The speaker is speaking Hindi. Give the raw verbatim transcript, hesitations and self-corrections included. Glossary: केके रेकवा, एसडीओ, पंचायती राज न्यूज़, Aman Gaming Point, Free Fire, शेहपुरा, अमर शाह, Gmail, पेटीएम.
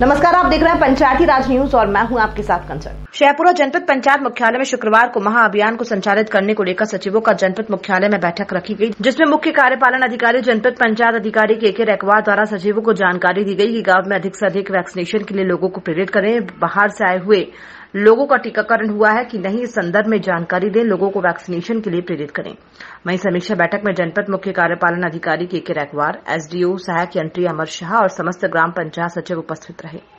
नमस्कार, आप देख रहे हैं पंचायती राज न्यूज़ और मैं हूं आपके साथ कंसर्न। शेहपुरा जनपद पंचायत मुख्यालय में शुक्रवार को महाअभियान को संचालित करने को लेकर सचिवों का जनपद मुख्यालय में बैठक रखी गई, जिसमें मुख्य कार्यपालन अधिकारी जनपद पंचायत अधिकारी केके रेकवा द्वारा सचिवों को जानकारी दी गई कि गांव में अधिक से अधिक वैक्सीनेशन के लिए लोगों को प्रेरित करें, बाहर से आए हुए लोगों का टीकाकरण हुआ है कि नहीं इस संदर्भ में जानकारी दें, लोगों को वैक्सीनेशन के लिए प्रेरित करें। वहीं समीक्षा बैठक में जनपद मुख्य कार्यपालन अधिकारी केके रेकवा, एसडीओ सहायक यंत्री अमर शाह और समस्त ग्राम पंचायत सचिव उपस्थित रहे।